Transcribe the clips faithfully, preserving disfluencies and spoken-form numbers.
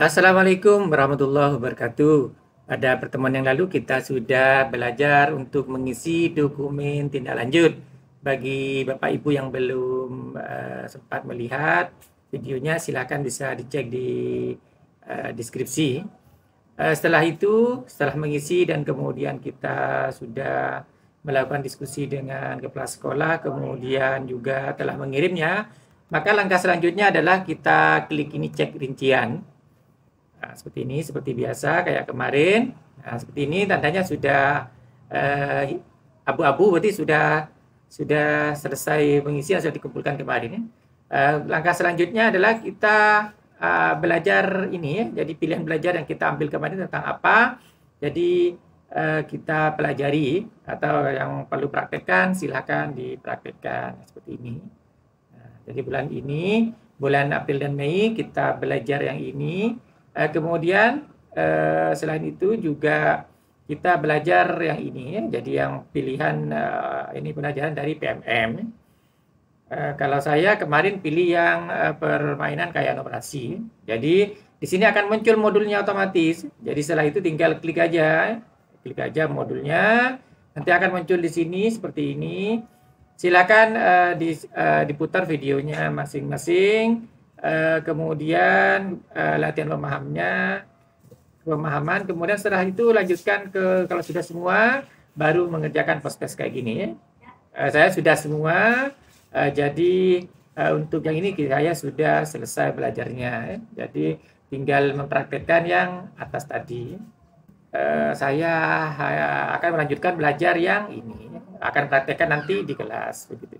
Assalamualaikum warahmatullahi wabarakatuh. Pada pertemuan yang lalu kita sudah belajar untuk mengisi dokumen tindak lanjut. Bagi Bapak Ibu yang belum uh, sempat melihat videonya, silakan bisa dicek di uh, deskripsi. Uh, setelah itu, setelah mengisi dan kemudian kita sudah melakukan diskusi dengan kepala sekolah, kemudian juga telah mengirimnya, maka langkah selanjutnya adalah kita klik ini cek rincian. Nah, seperti ini, seperti biasa, kayak kemarin. Nah, seperti ini, tandanya sudah abu-abu, eh, berarti sudah sudah selesai mengisi yang sudah dikumpulkan kemarin. Ya. Eh, langkah selanjutnya adalah kita eh, belajar ini, ya. Jadi pilihan belajar yang kita ambil kemarin tentang apa. Jadi eh, kita pelajari, atau yang perlu praktekkan, silahkan dipraktekkan seperti ini. Nah, jadi bulan ini, bulan April dan Mei, kita belajar yang ini. Uh, kemudian uh, selain itu juga kita belajar yang ini, ya. Jadi yang pilihan uh, ini pelajaran dari P M M. Uh, kalau saya kemarin pilih yang uh, permainan kayak numerasi. Jadi di sini akan muncul modulnya otomatis. Jadi setelah itu tinggal klik aja, klik aja modulnya. Nanti akan muncul di sini seperti ini. Silakan uh, di, uh, diputar videonya masing-masing. Uh, kemudian uh, latihan pemahamannya, pemahaman. Kemudian setelah itu lanjutkan ke, kalau sudah semua, baru mengerjakan post-test kayak gini. Uh, saya sudah semua, uh, jadi uh, untuk yang ini saya sudah selesai belajarnya. Jadi tinggal mempraktekkan yang atas tadi. Uh, saya uh, akan melanjutkan belajar yang ini, akan praktekkan nanti di kelas. Begitu.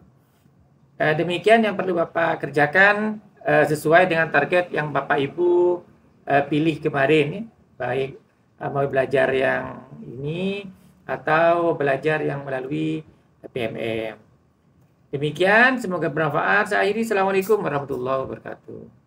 Uh, demikian yang perlu Bapak kerjakan. Sesuai dengan target yang Bapak Ibu uh, pilih kemarin, baik uh, mau belajar yang ini atau belajar yang melalui P M M. Demikian, semoga bermanfaat. Saya akhiri, Assalamualaikum warahmatullahi wabarakatuh.